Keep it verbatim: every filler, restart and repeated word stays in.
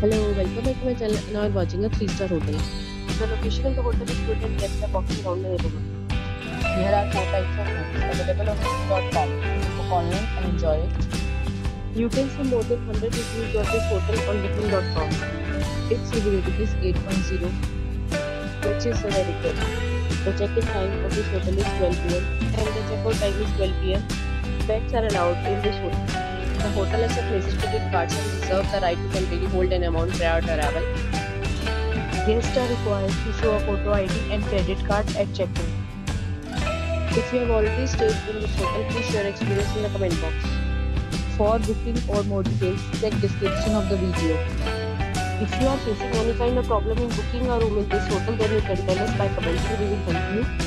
Hello, welcome back to my channel, and now you are watching a three star hotel. The location of the hotel is good and kept the box around the neighborhood. Here are four types of rooms available on booking dot com. Book online and enjoy it. You can see more than one hundred reviews of this hotel on booking dot com. Its review rating is eight point zero, which is very good. The check-in time of this hotel is twelve p m and the check-out time is twelve p m Pets are allowed in this hotel. The hotel has a places to get cards and reserve the right to temporarily hold an amount prior to arrival. Guests are required to show a photo I D and credit card at check-in. If you have already stayed in this hotel, please share your experience in the comment box. For booking or more details, check description of the video. If you are facing any kind of problem in booking a room in this hotel, then you can tell us by commenting, we will help you.